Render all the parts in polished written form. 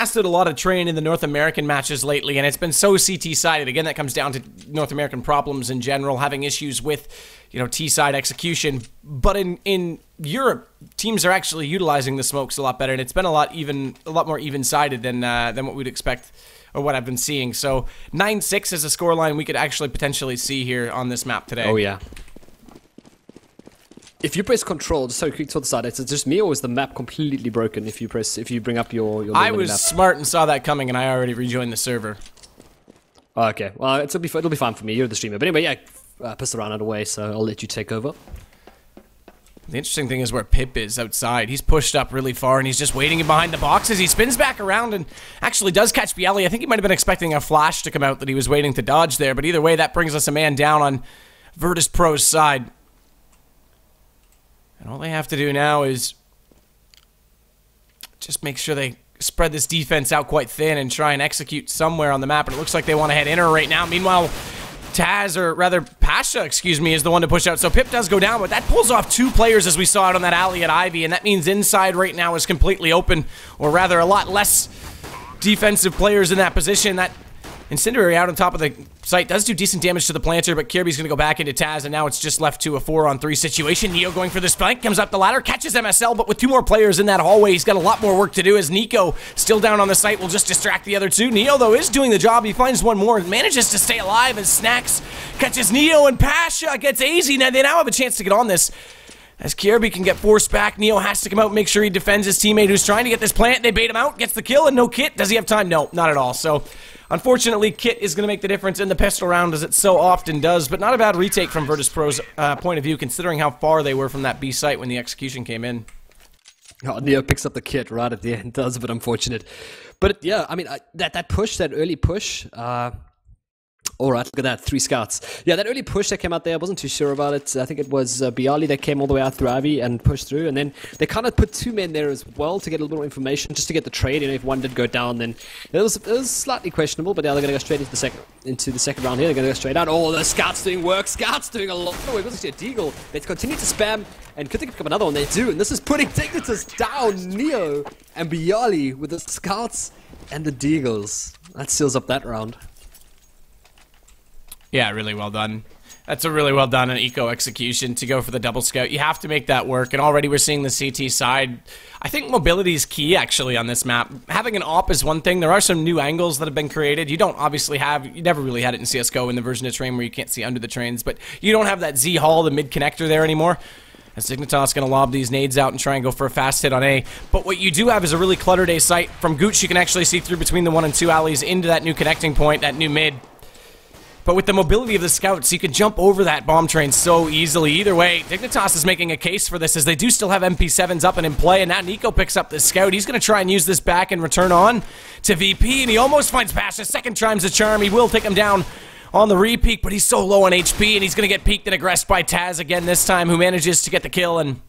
casted a lot of Train in the North American matches lately, and it's been so CT-sided. Again, that comes down to North American problems in general, having issues with, you know, T-side execution. But in Europe, teams are actually utilizing the smokes a lot better, and it's been a lot more even-sided than what we'd expect or what I've been seeing. So 9-6 is a scoreline we could actually potentially see here on this map today. Oh, yeah. If you press control, just so quick to the side, it's just me, or is the map completely broken if you press, if you bring up your I was map? Smart and saw that coming, and I already rejoined the server. Oh, okay, well, it'll be fine for me, you're the streamer. But anyway, yeah, piss around out of the way, so I'll let you take over. The interesting thing is where Pip is outside. He's pushed up really far, and he's just waiting behind the boxes. He spins back around and actually does catch Bialy. I think he might have been expecting a flash to come out that he was waiting to dodge there, but either way, that brings us a man down on Virtus Pro's side. And all they have to do now is just make sure they spread this defense out quite thin and try and execute somewhere on the map. And it looks like they want to head inner right now. Meanwhile, Taz, or rather Pasha, excuse me, is the one to push out. So Pip does go down, but that pulls off two players as we saw out on that alley at Ivy. And that means inside right now is completely open, or rather a lot less defensive players in that position. That Incendiary out on top of the site does do decent damage to the planter, but Kirby's going to go back into Taz, and now it's just left to a 4-on-3 situation. Neo going for this flank, comes up the ladder, catches MSL, but with two more players in that hallway, he's got a lot more work to do, as Nico, still down on the site, will just distract the other two. Neo, though, is doing the job. He finds one more and manages to stay alive as Snacks catches Neo, and Pasha gets AZ. Now, they now have a chance to get on this, as Kirby can get forced back. Neo has to come out and make sure he defends his teammate who's trying to get this plant. They bait him out, gets the kill, and no Kit. Does he have time? No, not at all. So, unfortunately, Kit is going to make the difference in the pistol round, as it so often does. But not a bad retake from Virtus Pro's point of view, considering how far they were from that B site when the execution came in. Oh, Neo picks up the Kit right at the end. That's a bit unfortunate. But yeah, I mean, that push, that early push... all right, look at that, three scouts. Yeah, that early push that came out there, I wasn't too sure about it. I think it was Bialy that came all the way out through Ivy and pushed through, and then they kind of put two men there as well to get a little more information, just to get the trade. You know, if one did go down, then it was slightly questionable. But now they're going to go straight into the second round here. They're going to go straight out. Oh, the scouts doing work. Scouts doing a lot of work. It was actually a deagle. They continue to spam, and could they pick up another one? They do, and this is putting Dignitas down. Neo and Bialy with the scouts and the deagles. That seals up that round. Yeah, really well done. That's a really well done eco execution to go for the double scout. You have to make that work, and already we're seeing the CT side. I think mobility is key, actually, on this map. Having an op is one thing. There are some new angles that have been created. You don't obviously have... You never really had it in CSGO in the version of Train where you can't see under the trains, but you don't have that Z-Haul, the mid-connector there anymore. And Dignitas going to lob these nades out and try and go for a fast hit on A. But what you do have is a really cluttered A site. From Gooch, you can actually see through between the 1 and 2 alleys into that new connecting point, that new mid. But with the mobility of the scouts, you can jump over that bomb train so easily. Either way, Dignitas is making a case for this, as they do still have MP7s up and in play, and now Nico picks up the scout. He's going to try and use this back and return on to VP, and he almost finds Pasha. Second time's a charm. He will take him down on the re-peak, but he's so low on HP, and he's going to get peaked and aggressed by Taz again this time, who manages to get the kill, and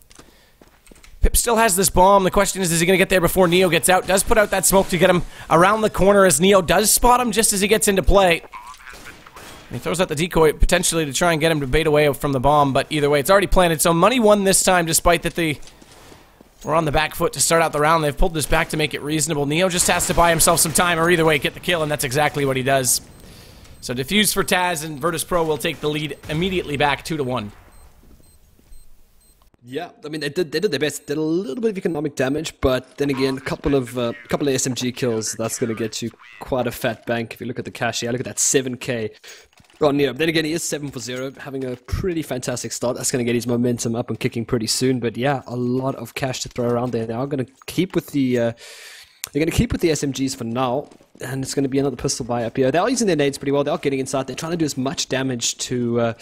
Pip still has this bomb. The question is he going to get there before Neo gets out? Does put out that smoke to get him around the corner, as Neo does spot him just as he gets into play. He throws out the decoy, potentially to try and get him to bait away from the bomb, but either way, it's already planted, so Money won this time, despite that they were on the back foot to start out the round. They've pulled this back to make it reasonable. Neo just has to buy himself some time, or either way, get the kill, and that's exactly what he does. So defuse for Taz, and Virtus Pro will take the lead immediately back, 2-1. Yeah, I mean, they did their best. Did a little bit of economic damage, but then again, a couple of SMG kills, that's going to get you quite a fat bank. If you look at the cash, yeah, look at that 7K. Oh, Neo. Then again, he is 7 for 0, having a pretty fantastic start. That's going to get his momentum up and kicking pretty soon. But yeah, a lot of cash to throw around there. They are going to keep with the SMGs for now, and it's going to be another pistol buy up here. They are using their nades pretty well. They are getting inside. They're trying to do as much damage to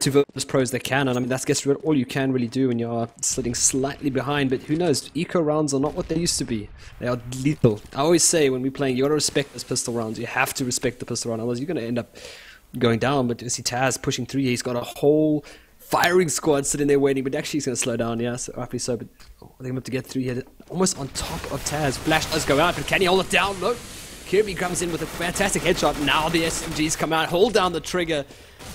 Virtus Pro as they can, and I mean, that's guess all you can really do when you're sitting slightly behind. But who knows, eco rounds are not what they used to be. They are lethal. I always say when we're playing, you got to respect those pistol rounds. You have to respect the pistol round, otherwise you're going to end up going down. But you see Taz pushing through. He's got a whole firing squad sitting there waiting, but actually he's going to slow down. Yeah, so rightfully so. But they're going to have to get through here, almost on top of Taz. Flash does go out, but can he hold it down? No. Kirby comes in with a fantastic headshot. Now the SMGs come out, hold down the trigger.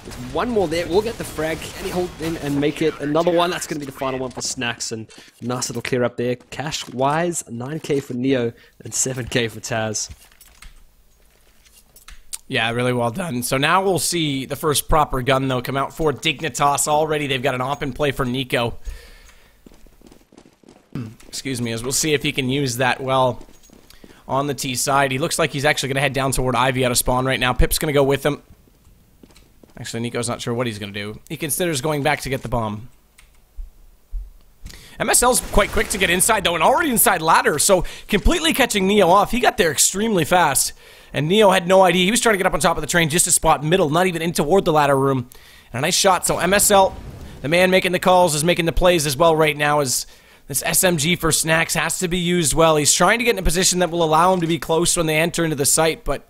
There's one more there, we'll get the frag. Can he hold in and make it another one? That's going to be the final one for Snacks, and nice little clear up there. Cash-wise, 9k for Neo and 7k for Taz. Yeah, really well done. So now we'll see the first proper gun, though, come out for Dignitas. Already they've got an op in play for Nico. Excuse me, as we'll see if he can use that well on the T side. He looks like he's actually going to head down toward Ivy out of spawn right now. Pip's going to go with him. Actually, Nico's not sure what he's going to do. He considers going back to get the bomb. MSL's quite quick to get inside, though, and already inside ladder, so completely catching Neo off. He got there extremely fast, and Neo had no idea. He was trying to get up on top of the train just to spot middle, not even in toward the ladder room. And a nice shot. So MSL, the man making the calls, is making the plays as well right now, as this SMG for Snacks has to be used well. He's trying to get in a position that will allow him to be close when they enter into the site, but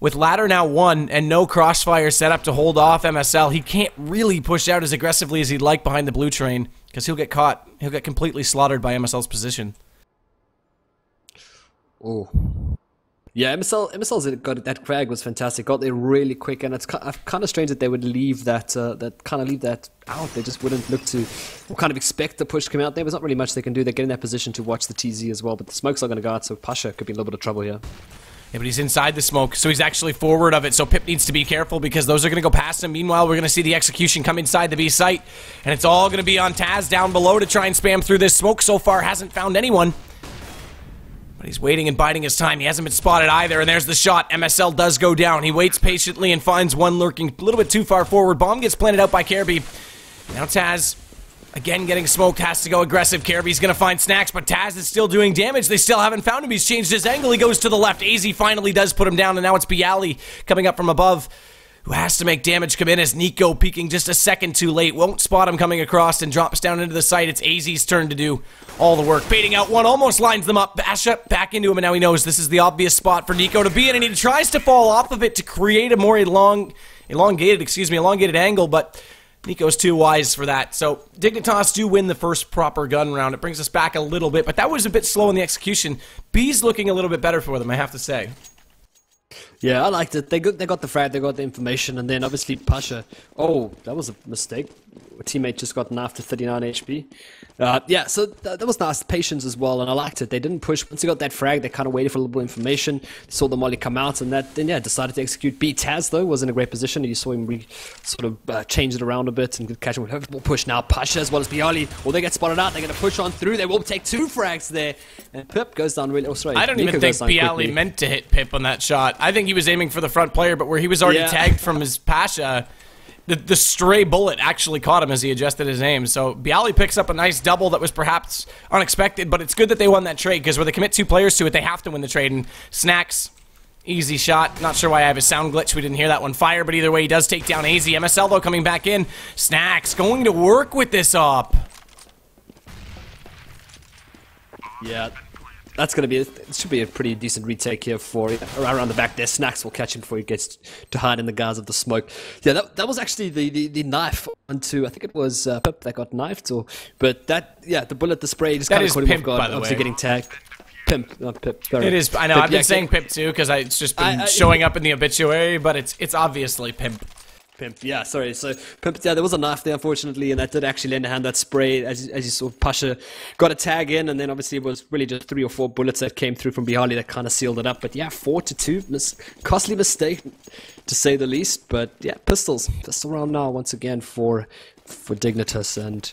with ladder now one and no crossfire set up to hold off MSL, he can't really push out as aggressively as he'd like behind the blue train, because he'll get caught. He'll get completely slaughtered by MSL's position. Oh. Yeah, MSL's got that frag was fantastic. Got there really quick, and it's kind of strange that they would leave that leave that out. They just wouldn't look to or kind of expect the push to come out. There was not really much they can do. They get in that position to watch the TZ as well, but the smoke's not going to go out, so Pasha could be in a little bit of trouble here. Yeah, but he's inside the smoke, so he's actually forward of it, so Pip needs to be careful because those are going to go past him. Meanwhile, we're going to see the execution come inside the B site, and it's all going to be on Taz down below to try and spam through this smoke. So far, hasn't found anyone, but he's waiting and biding his time. He hasn't been spotted either, and there's the shot. MSL does go down. He waits patiently and finds one lurking a little bit too far forward. Bomb gets planted out by Kirby. Now Taz, again getting smoked, has to go aggressive. Kirby's gonna find Snacks, but Taz is still doing damage. They still haven't found him. He's changed his angle. He goes to the left. AZ finally does put him down, and now it's Bialy coming up from above, who has to make damage come in as Nico, peeking just a second too late, won't spot him coming across and drops down into the site. It's AZ's turn to do all the work. Baiting out one, almost lines them up. Pasha back into him, and now he knows this is the obvious spot for Nico to be in, and he tries to fall off of it to create a more elongated angle, but Nico's too wise for that. So Dignitas do win the first proper gun round. It brings us back a little bit, but that was a bit slow in the execution. B's looking a little bit better for them, I have to say. Yeah, I liked it. They got the frag, they got the information, and then obviously Pasha. Oh, that was a mistake. A teammate just got knifed to 39 HP. Yeah, so that was nice. Patience as well, and I liked it. They didn't push. Once they got that frag, they kind of waited for a little bit of information. Saw the molly come out, and that then, yeah, decided to execute. B. Taz, though, was in a great position. You saw him change it around a bit and catch him with a more push. Now Pasha as well as Bialy. Well, they get spotted out. They're going to push on through. They will take two frags there. And Pip goes down really... Oh, sorry. I don't even think Bialy meant to hit Pip on that shot. I think he was aiming for the front player, but where he was already tagged from his Pasha, the stray bullet actually caught him as he adjusted his aim. So Bialy picks up a nice double that was perhaps unexpected, but it's good that they won that trade, because where they commit two players to it, they have to win the trade. And Snacks, easy shot. Not sure why I have a sound glitch. We didn't hear that one fire, but either way, he does take down AZ. MSL, though, coming back in. Snacks going to work with this op. Yeah. That's going to be, it should be a pretty decent retake here for, around the back there. Snacks will catch him before he gets to hide in the guise of the smoke. Yeah, that was actually the knife onto, I think it was Pip that got knifed, but that, yeah, the bullet, the spray, just kind of caught him off guard, obviously getting tagged. Pimp, not Pip. Sorry. It is, I know, Pimp, I've been saying Pimp too, because it's just been showing up in the obituary, but it's obviously Pimp. Pimp, yeah, sorry. So, Pimp, yeah, there was a knife there, unfortunately, and that did actually lend a hand. That spray, as you saw, Pasha got a tag in, and then obviously it was really just 3 or 4 bullets that came through from Bialy that kind of sealed it up. But yeah, 4-2, costly mistake, to say the least. But yeah, pistol round now once again for Dignitas, and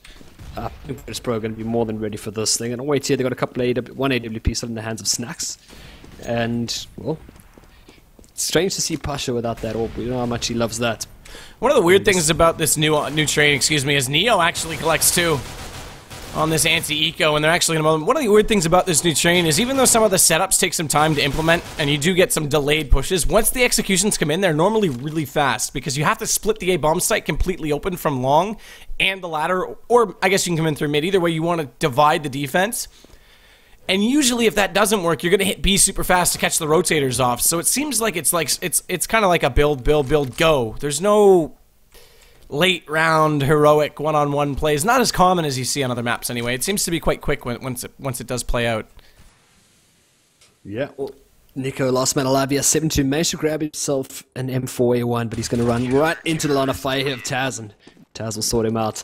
Virtus Pro going to be more than ready for this thing. And wait here, they got a couple of one AWP still in the hands of Snacks, and well, strange to see Pasha without that orb. You know how much he loves that. One of the weird things about this new train, excuse me, is Neo actually collects two on this anti-eco, and they're actually in a moment. One of the weird things about this new train is even though some of the setups take some time to implement, and you do get some delayed pushes, once the executions come in, they're normally really fast, because you have to split the A-bomb site completely open from long and the ladder, or I guess you can come in through mid. Either way, you want to divide the defense. And usually if that doesn't work, you're going to hit B super fast to catch the rotators off. So it seems like it's kind of like a build, go. There's no late round heroic one-on-one plays. Not as common as you see on other maps anyway. It seems to be quite quick once it does play out. Yeah, well, Nico, last man alive, he has 7-2, managed to grab himself an M4A1, but he's going to run right into the line of fire here of Taz, and Taz will sort him out.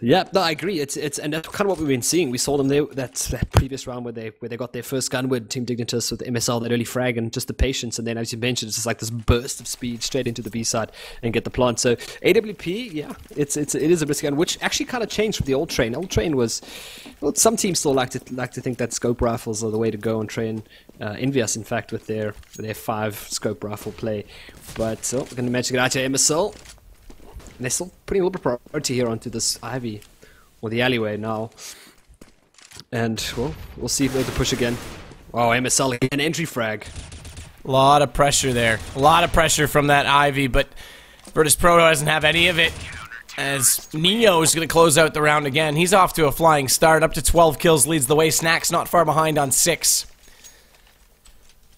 Yeah, no, I agree. It's and that's kind of what we've been seeing. We saw them there, that previous round where they got their first gun with Team Dignitas with MSL, that early frag, and just the patience. And then, as you mentioned, it's just like this burst of speed straight into the B side and get the plant. So AWP, yeah, it is a risky gun, which actually kind of changed from the old Train. Old Train was, well, some teams still like to think that scope rifles are the way to go on Train. Envy us, in fact, with their 5 scope rifle play. But we're going to manage to get out here MSL. And they're still putting a little bit of priority here onto this Ivy, or the alleyway now. And, well, we'll see if they can push again. Oh, MSL again, entry frag. A lot of pressure there. A lot of pressure from that Ivy, but Virtus Pro doesn't have any of it, as Neo is going to close out the round again. He's off to a flying start. Up to 12 kills leads the way. Snacks not far behind on 6.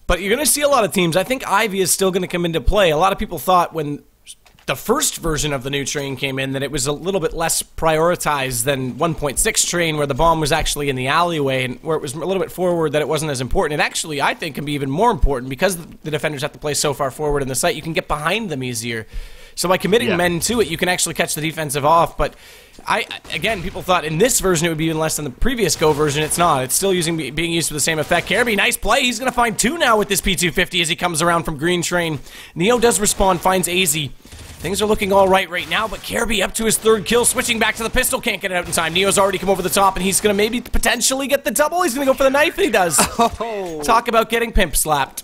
But you're going to see a lot of teams. I think Ivy is still going to come into play. A lot of people thought when the first version of the new Train came in that it was a little bit less prioritized than 1.6 Train, where the bomb was actually in the alleyway and where it was a little bit forward, that it wasn't as important. It actually, I think, can be even more important because the defenders have to play so far forward in the site, you can get behind them easier. So by committing men to it, you can actually catch the defensive off. But again, people thought in this version it would be even less than the previous Go version. It's not. It's still being used for the same effect. Kirby, nice play. He's going to find 2 now with this P250 as he comes around from Green Train. Neo does respond, finds AZ. Things are looking all right now, but Kirby up to his 3rd kill, switching back to the pistol, can't get it out in time. Neo's already come over the top, and he's going to maybe potentially get the double. He's going to go for the knife, and he does. Oh. Talk about getting pimp slapped.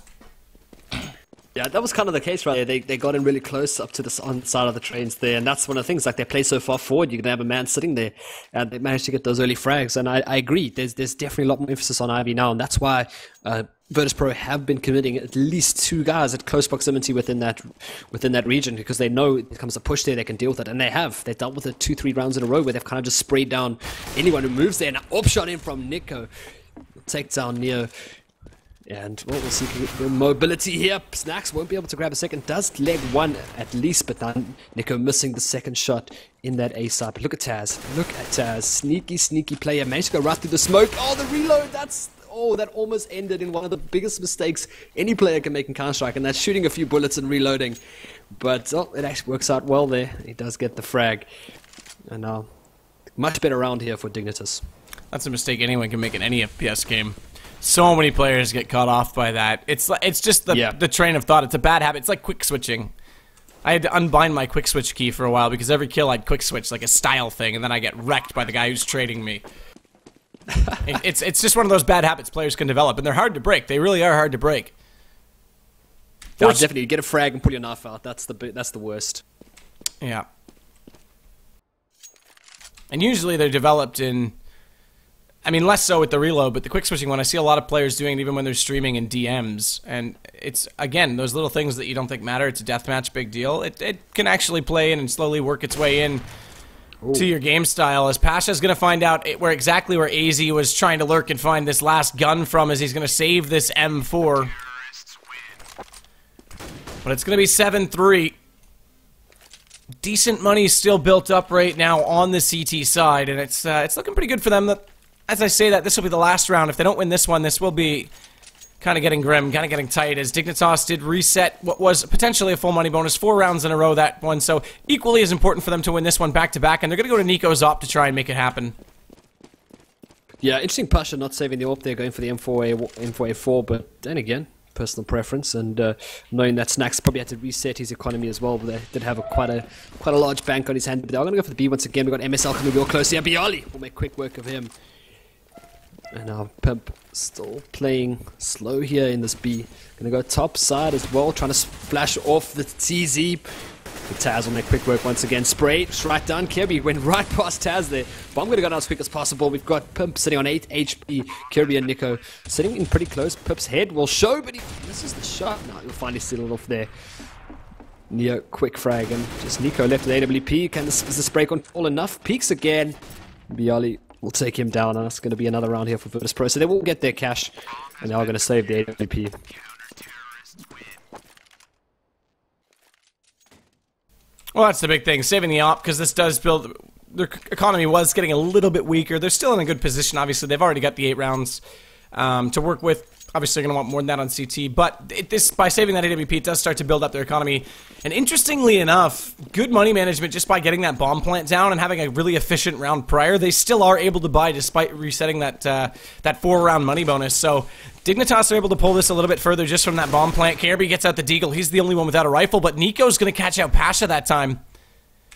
Yeah, that was kind of the case right there. They got in really close up to the side of the Trains there, and that's one of the things, like they play so far forward, you're going to have a man sitting there, and they managed to get those early frags, and I agree, there's definitely a lot more emphasis on Ivy now, and that's why Virtus Pro have been committing at least 2 guys at close proximity within that region, because they know it becomes a push there, they can deal with it, and they have. They've dealt with it 2-3 rounds in a row where they've kind of just sprayed down anyone who moves there, and an op shot in from Nico. Take down Neo. And well, we'll see the mobility here. Snacks won't be able to grab a second. Does leg 1 at least, but then Nico missing the second shot in that A side. But look at Taz. Look at Taz. Sneaky, sneaky player. Managed to go right through the smoke. Oh, the reload. That almost ended in one of the biggest mistakes any player can make in Counter-Strike, and that's shooting a few bullets and reloading. But oh, it actually works out well there. He does get the frag. And now, much better round here for Dignitas. That's a mistake anyone can make in any FPS game. So many players get caught off by that. It's just the train of thought. It's a bad habit. It's like quick switching. I had to unbind my quick switch key for a while because every kill I'd quick switch like a style thing, and then I get wrecked by the guy who's trading me. it's just one of those bad habits players can develop, and they're hard to break. They really are hard to break. No, definitely, you get a frag and pull your knife out. That's the worst. Yeah. And usually they're developed in. I mean, less so with the reload, but the quick switching one, I see a lot of players doing it even when they're streaming in DMs. And it's, again, those little things that you don't think matter. It's a deathmatch, big deal. It can actually play in and slowly work its way in to your game style, as Pasha's going to find out exactly where AZ was trying to lurk and find this last gun from, as he's going to save this M4. But it's going to be 7-3. Decent money still built up right now on the CT side, and it's looking pretty good for them. As I say that, this will be the last round. If they don't win this one, this will be kind of getting grim, kind of getting tight, as Dignitas did reset what was potentially a full money bonus 4 rounds in a row, that one. So equally as important for them to win this one back-to-back, and they're going to go to Nico's op to try and make it happen. Yeah, interesting Pasha not saving the op there, going for the M4A4, but then again, personal preference, and knowing that Snacks probably had to reset his economy as well, but they did have quite a large bank on his hand. But they're going to go for the B once again. We've got MSL coming real close here. Bialy will make quick work of him. And our Pimp still playing slow here in this B. Gonna go top side as well, trying to splash off the TZ. The Taz will make quick work once again. Spray, right down. Kirby went right past Taz there. But I'm gonna go down as quick as possible. We've got Pimp sitting on 8 HP. Kirby and Nico sitting in pretty close. Pimp's head will show, but this is the shot. No, you'll finally seal it off there. Neo, quick frag, and just Nico left with AWP. Can the spray control enough? Peaks again. Bialy will take him down, and it's going to be another round here for Virtus Pro. So they will get their cash, and they are going to save the AWP. Well, that's the big thing, saving the op, because this does build. Their economy was getting a little bit weaker. They're still in a good position, obviously. They've already got the 8 rounds to work with. Obviously, going to want more than that on CT, but this by saving that AWP, it does start to build up their economy. And interestingly enough, good money management just by getting that bomb plant down and having a really efficient round prior. They still are able to buy despite resetting that that 4-round money bonus. So Dignitas are able to pull this a little bit further just from that bomb plant. Kirby gets out the deagle. He's the only one without a rifle, but Nico's going to catch out Pasha that time,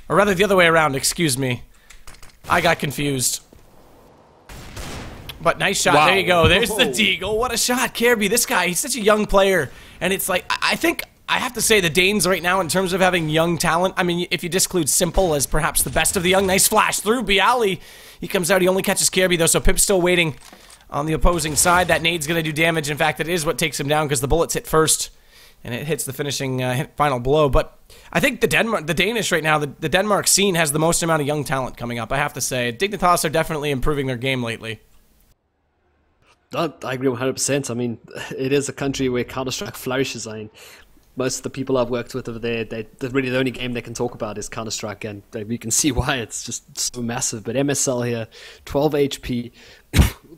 or rather the other way around. Excuse me, I got confused. But nice shot. Wow. There you go. There's the deagle. What a shot, Kirby. This guy, he's such a young player. And it's like, I think I have to say the Danes right now in terms of having young talent. I mean, if you disclude Simple as perhaps the best of the young. Nice flash through Bialy. He comes out. He only catches Kirby, though, so Pip's still waiting on the opposing side. That nade's going to do damage. In fact, it is what takes him down because the bullets hit first. And it hits the finishing final blow. But I think the Danish right now, the Denmark scene has the most amount of young talent coming up, I have to say. Dignitas are definitely improving their game lately. I agree 100%. I mean, it is a country where Counter-Strike flourishes. I mean, most of the people I've worked with over there, really the only game they can talk about is Counter-Strike, and you can see why it's just so massive. But MSL here, 12 HP,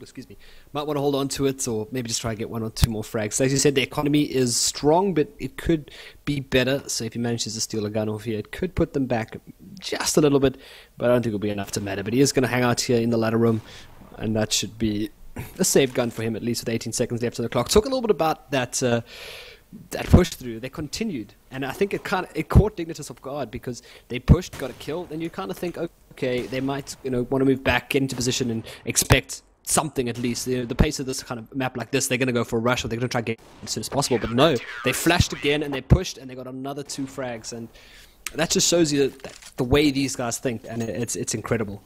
excuse me, might want to hold on to it, or maybe just try and get 1 or 2 more frags. As you said, the economy is strong, but it could be better. So if he manages to steal a gun off here, it could put them back just a little bit, but I don't think it'll be enough to matter. But he is going to hang out here in the ladder room, and that should be a save gun for him, at least with 18 seconds left on the clock. Talk a little bit about that that push through. They continued, and I think it caught Dignitas off guard because they pushed, got a kill. Then you kind of think, okay, they might want to move back, get into position, and expect something at least. The pace of this kind of map like this, they're going to go for a rush or they're going to try and get as soon as possible. But no, they flashed again and they pushed and they got another 2 frags, and that just shows you the way these guys think, and it's incredible.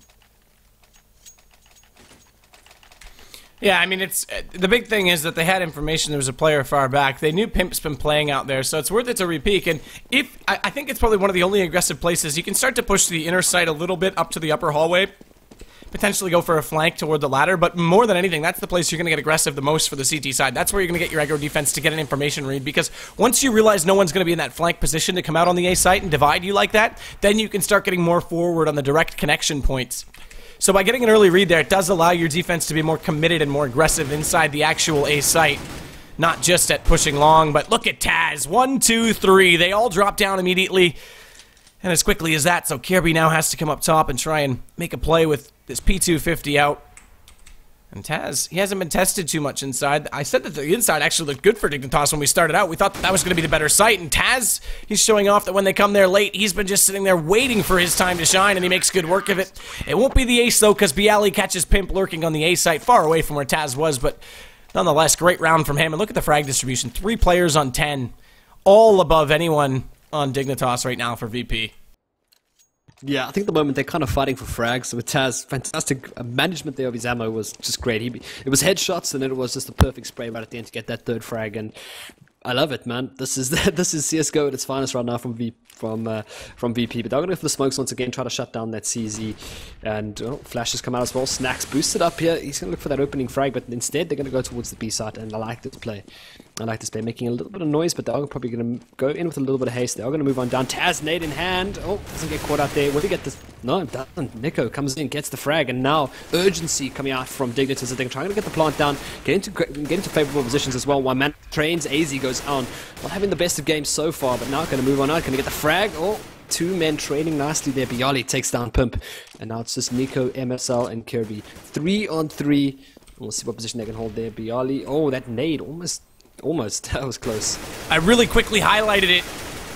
Yeah, I mean, it's the big thing is that they had information. There was a player far back. They knew Pimp's been playing out there, so it's worth it to repeak. And if I think it's probably one of the only aggressive places you can start to push the inner side a little bit up to the upper hallway, potentially go for a flank toward the ladder. But more than anything, that's the place you're going to get aggressive the most for the CT side. That's where you're going to get your aggro defense to get an information read, because once you realize no one's going to be in that flank position to come out on the A site and divide you like that, then you can start getting more forward on the direct connection points. So by getting an early read there, it does allow your defense to be more committed and more aggressive inside the actual A site. Not just at pushing long, but look at Taz. 1, 2, 3. They all drop down immediately. And as quickly as that, so Kirby now has to come up top and try and make a play with this P250 out. And Taz, he hasn't been tested too much inside. I said that the inside actually looked good for Dignitas when we started out. We thought that was going to be the better site. And Taz, he's showing off that when they come there late, he's been just sitting there waiting for his time to shine, and he makes good work of it. It won't be the ace, though, because Bialy catches Pimp lurking on the A site, far away from where Taz was. But nonetheless, great round from him. And look at the frag distribution. 3 players on 10. All above anyone on Dignitas right now for VP. Yeah, I think at the moment they're kind of fighting for frags. With Taz, fantastic management there of his ammo was just great. It was headshots, and then it was just the perfect spray right at the end to get that 3rd frag. And I love it, man. This is CSGO at its finest right now from VP. But they're going to go for the smokes once again, try to shut down that CZ. And flashes come out as well. Snacks boosted up here. He's going to look for that opening frag, but instead they're going to go towards the B side. And I like this play. Making a little bit of noise, but they are probably going to go in with a little bit of haste. They are going to move on down. Taz, nade in hand. Oh, doesn't get caught out there. Will he get this? No, it doesn't. Nico comes in, gets the frag, and now urgency coming out from Dignitas. They're trying to get the plant down, get into favorable positions as well. One man trains, AZ goes on. Not having the best of games so far, but now going to move on out. Going to get the frag. Oh, 2 men training nicely there. Bialy takes down Pimp, and now it's just Nico, MSL, and Kirby. 3 on 3. We'll see what position they can hold there. Bialy. Oh, that nade almost. That was close. I really quickly highlighted it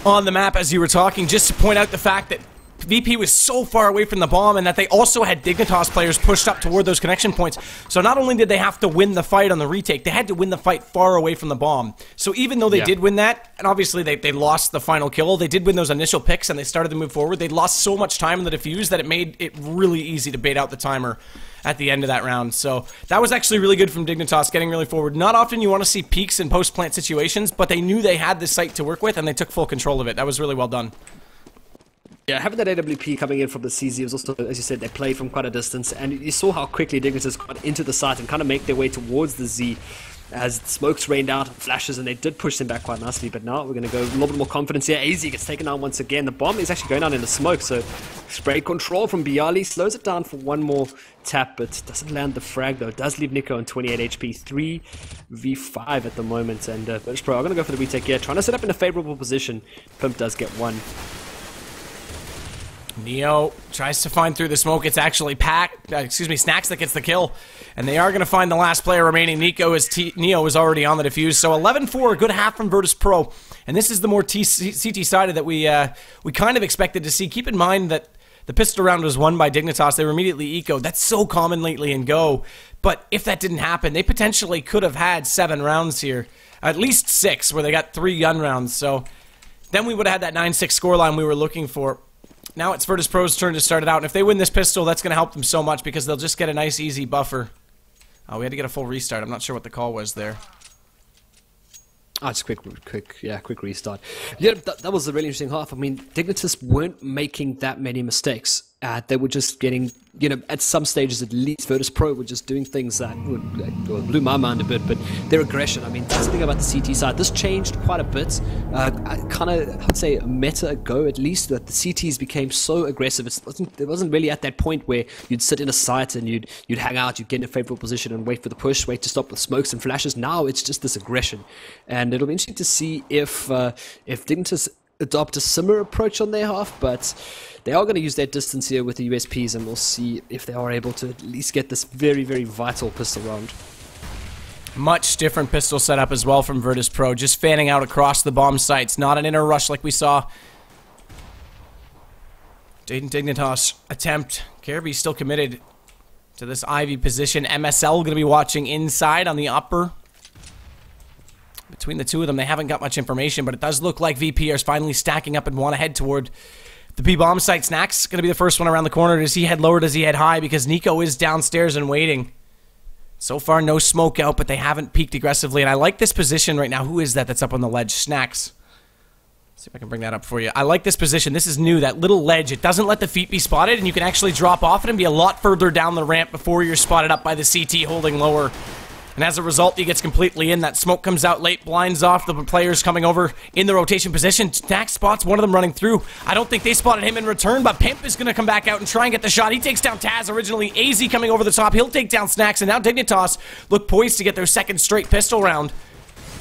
on the map as you were talking, just to point out the fact that VP was so far away from the bomb, and that they also had Dignitas players pushed up toward those connection points. So not only did they have to win the fight on the retake, they had to win the fight far away from the bomb. So even though they did win that, and obviously they lost the final kill, they did win those initial picks and they started to move forward. They lost so much time in the defuse that it made it really easy to bait out the timer at the end of that round. So that was actually really good from Dignitas, getting really forward. Not often you want to see peaks in post-plant situations, but they knew they had this site to work with and they took full control of it. That was really well done. Yeah, having that AWP coming in from the CZ was also, as you said, they played from quite a distance, and you saw how quickly Dignitas got into the site and kind of make their way towards the Z. as smoke's rained out, flashes, and they did push them back quite nicely. But now we're going to go a little bit more confidence here. AZ gets taken down once again. The bomb is actually going down in the smoke, so spray control from Bialy slows it down for one more tap, but doesn't land the frag though. It does leave Nico on 28 HP, 3v5 at the moment, and Virtus Pro are going to go for the retake here, trying to set up in a favorable position. Pimp does get one. Neo tries to find through the smoke. It's actually Snacks that gets the kill, and they are going to find the last player remaining. Neo is already on the defuse, so 11-4, a good half from Virtus Pro, and this is the more CT sided that we kind of expected to see. Keep in mind that the pistol round was won by Dignitas. They were immediately ecoed. That's so common lately in Go, but if that didn't happen, they potentially could have had 7 rounds here, at least 6, where they got 3 gun rounds, so then we would have had that 9-6 scoreline we were looking for. Now it's Virtus Pro's turn to start it out, and if they win this pistol, that's going to help them so much because they'll just get a nice, easy buffer. Oh, we had to get a full restart. I'm not sure what the call was there. Oh, just quick restart. Yeah, that was a really interesting half. I mean, Dignitas weren't making that many mistakes. They were just getting, you know, at some stages at least, Virtus Pro were just doing things that blew my mind a bit, but their aggression, I mean, that's the thing about the CT side. This changed quite a bit, kind of, I'd say, a meta ago at least, that the CTs became so aggressive. It wasn't really at that point where you'd sit in a site and you'd hang out, you'd get in a favorable position and wait for the push, wait to stop the smokes and flashes. Now it's just this aggression, and it'll be interesting to see if Dignitas adopt a similar approach on their half, but they are going to use their distance here with the USPs, and we'll see if they are able to at least get this very, very vital pistol round. Much different pistol setup as well from Virtus Pro, just fanning out across the bomb sites, not an inner rush like we saw. Dignitas attempt. Kirby still committed to this Ivy position. MSL going to be watching inside on the upper. Between the two of them, they haven't got much information, but it does look like VP is finally stacking up and want to head toward the B-bomb site. Snacks going to be the first one around the corner. Does he head lower? Does he head high? Because Nico is downstairs and waiting. So far, no smoke out, but they haven't peaked aggressively, and I like this position right now. Who is that that's up on the ledge? Snacks. Let's see if I can bring that up for you. I like this position. This is new, that little ledge. It doesn't let the feet be spotted, and you can actually drop off it and be a lot further down the ramp before you're spotted up by the CT holding lower. And as a result, he gets completely in. That smoke comes out late, blinds off the players coming over in the rotation position. Tax spots one of them running through. I don't think they spotted him in return, but Pimp is going to come back out and try and get the shot. He takes down Taz originally. AZ coming over the top. He'll take down Snacks, and now Dignitas look poised to get their second straight pistol round.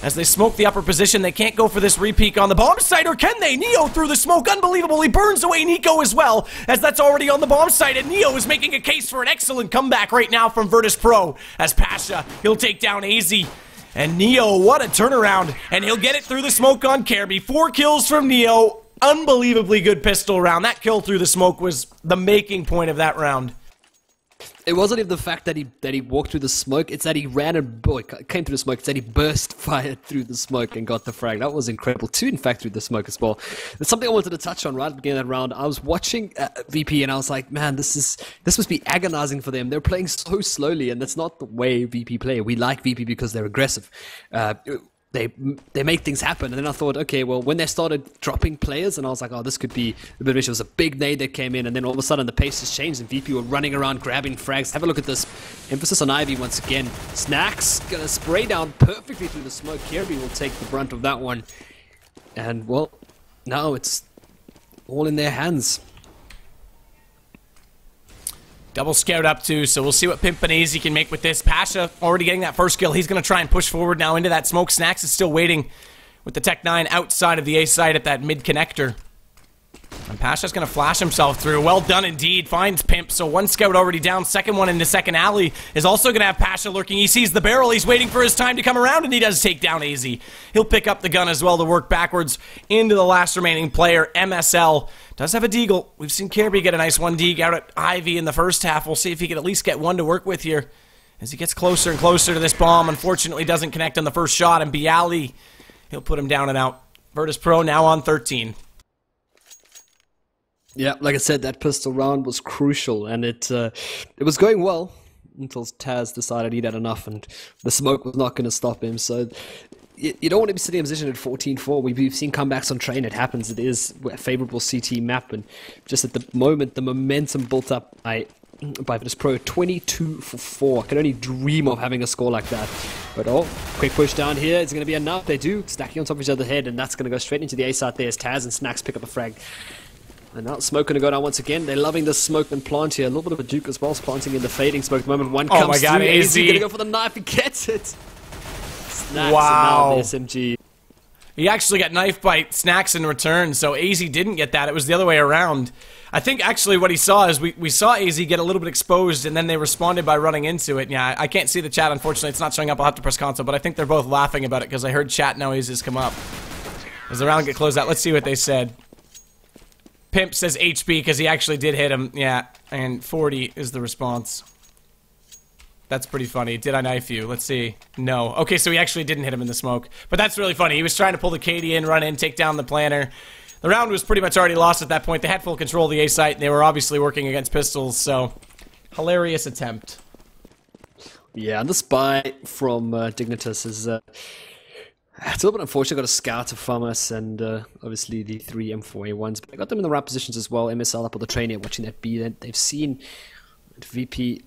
As they smoke the upper position, they can't go for this re-peek on the bomb site, or can they? Neo through the smoke, unbelievable. He burns away Nico as well, as that's already on the bomb site, and Neo is making a case for an excellent comeback right now from Virtus Pro, as Pasha, he'll take down AZ. And Neo, what a turnaround, and he'll get it through the smoke on Kirby. 4 kills from Neo, unbelievably good pistol round. That kill through the smoke was the making point of that round. It wasn't even the fact that he walked through the smoke, it's that he ran and came through the smoke, it's that he burst fire through the smoke and got the frag. That was incredible. 2, in fact, through the smoke as well. That's something I wanted to touch on right at the beginning of that round. I was watching VP and I was like, man, this must be agonizing for them. They're playing so slowly, and that's not the way VP play. We like VP because they're aggressive. They make things happen, and then I thought, okay, well, when they started dropping players, and I was like, oh, this could be a bit of an issue. It was a big nade that came in, and then all of a sudden the pace has changed, and VP were running around grabbing frags. Have a look at this. Emphasis on Ivy once again. Snacks gonna spray down perfectly through the smoke. Kirby will take the brunt of that one, and well, now it's all in their hands. Double scout up too, so we'll see what Pimp and AZ can make with this. Pasha already getting that first kill. He's going to try and push forward now into that smoke. Snacks is still waiting with the Tech-9 outside of the A side at that mid-connector. And Pasha's going to flash himself through. Well done indeed. Finds Pimp, so one scout already down. Second one in the second alley is also going to have Pasha lurking. He sees the barrel. He's waiting for his time to come around, and he does take down AZ. He'll pick up the gun as well to work backwards into the last remaining player. MSL does have a deagle. We've seen Kirby get a nice one deag out at Ivy in the first half. We'll see if he can at least get one to work with here. As he gets closer and closer to this bomb, unfortunately doesn't connect on the first shot, and Bialy, he'll put him down and out. Virtus Pro now on 13. Yeah, like I said, that pistol round was crucial, and it was going well until Taz decided he'd had enough, and the smoke was not going to stop him. So you don't want to be sitting in a position at 14-4. We've seen comebacks on Train. It happens. It is a favorable CT map, and just at the moment, the momentum built up by by Virtus Pro, 22 for 4. I can only dream of having a score like that. But oh, quick push down here. It's going to be enough. They do, stacking on top of each other's head, and that's going to go straight into the A side there as Taz and Snacks pick up a frag. And now smoke going to go down once again. They're loving the smoke and plant here. A little bit of a duke as well, planting in the fading smoke at the moment. One comes through. AZ going to go for the knife. He gets it. Snacks, wow. And now the SMG. He actually got knife by Snacks in return, so AZ didn't get that. It was the other way around. I think actually what he saw is we saw AZ get a little bit exposed, and then they responded by running into it. Yeah, I can't see the chat, unfortunately. It's not showing up. I'll have to press console, but I think they're both laughing about it because I heard chat noise has come up. As the round get closed out, let's see what they said. Pimp says HB because he actually did hit him. Yeah, and 40 is the response. That's pretty funny. Did I knife you? Let's see. No. Okay, so he actually didn't hit him in the smoke. But that's really funny. He was trying to pull the KD in, run in, take down the planner. The round was pretty much already lost at that point. They had full control of the A site, and they were obviously working against pistols, so hilarious attempt. Yeah, and the spy from Dignitas is... It's a little bit unfortunate. Got a scout to farm us and obviously the three M4A1s. But I got them in the right positions as well. MSL up on the train here watching that B. They've seen VP.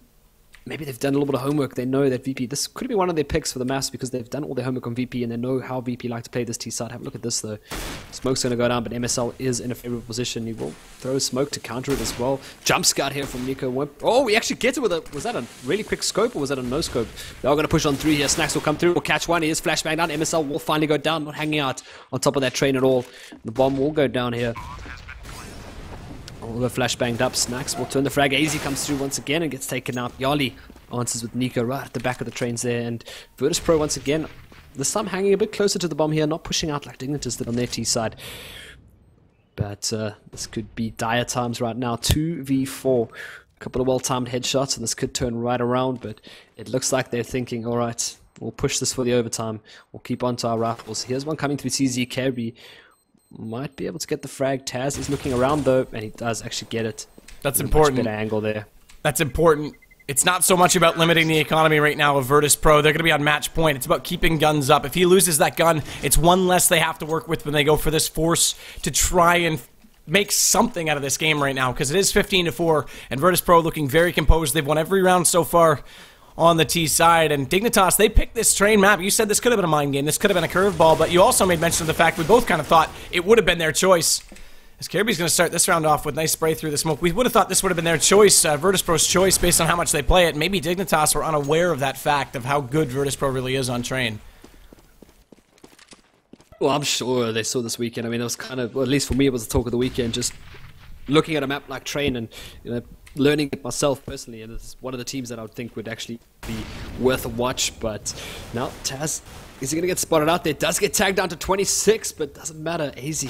Maybe they've done a little bit of homework. They know that VP. This could be one of their picks for the mass because they've done all their homework on VP and they know how VP like to play this T side. Have a look at this though. Smoke's going to go down, but MSL is in a favorable position. He will throw smoke to counter it as well. Jump scout here from Nico. Oh, he actually gets it with a. Was that a really quick scope or was that a no scope? They are going to push on through here. Snacks will come through. We'll catch one. He is flashbang down. MSL will finally go down. Not hanging out on top of that train at all. The bomb will go down here. All the flash banged up. Snacks will turn the frag. AZ comes through once again and gets taken out. Bialy answers with Nico right at the back of the trains there. And Virtus Pro once again, this time hanging a bit closer to the bomb here, not pushing out like Dignitas did on their T side. But this could be dire times right now. 2v4. A couple of well-timed headshots, and this could turn right around. But it looks like they're thinking, all right, we'll push this for the overtime. We'll keep on to our rifles. Here's one coming through CZ. Kirby might be able to get the frag. Taz is looking around though, and he does actually get it. That's important. Much better angle there. That's important. It's not so much about limiting the economy right now of Virtus Pro. They're going to be on match point. It's about keeping guns up. If he loses that gun, it's one less they have to work with when they go for this force to try and make something out of this game right now, because it is 15-4, and Virtus Pro looking very composed. They've won every round so far on the T side, and Dignitas, they picked this train map. You said this could have been a mind game, this could have been a curveball, but you also made mention of the fact we both kind of thought it would have been their choice. As Kirby's going to start this round off with nice spray through the smoke, we would have thought this would have been their choice, Virtus Pro's choice, based on how much they play it. Maybe Dignitas were unaware of that fact, of how good Virtus Pro really is on train. Well, I'm sure they saw this weekend. I mean, it was kind of, well, at least for me, it was the talk of the weekend, just looking at a map like train and, you know, learning it myself personally, and it's one of the teams that I would think would actually be worth a watch. But now Taz, is he going to get spotted out there? Does get tagged down to 26, but doesn't matter. AZ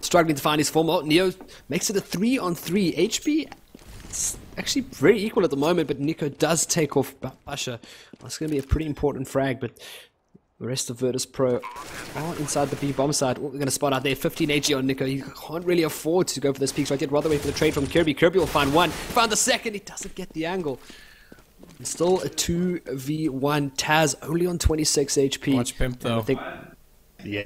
struggling to find his form. Oh, Neo makes it a 3-on-3. HP, it's actually very equal at the moment, but Nico does take off Pasha. That's going to be a pretty important frag, but the rest of Virtus Pro are inside the B bomb side. We're going to spot out there. 15 HG on Nico. He can't really afford to go for this peak, so I did rather wait for the trade from Kirby. Kirby will find one. Found the second. He doesn't get the angle. It's still a 2v1. Taz only on 26 HP. Watch Pimp, though. I think, yeah.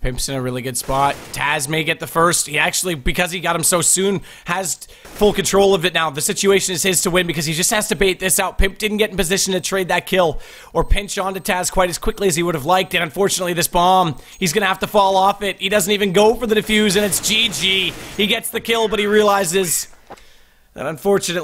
Pimp's in a really good spot. Taz may get the first. He actually, because he got him so soon, has full control of it now. The situation is his to win because he just has to bait this out. Pimp didn't get in position to trade that kill or pinch onto Taz quite as quickly as he would have liked. And unfortunately, this bomb, he's going to have to fall off it. He doesn't even go for the defuse, and it's GG. He gets the kill, but he realizes that unfortunately...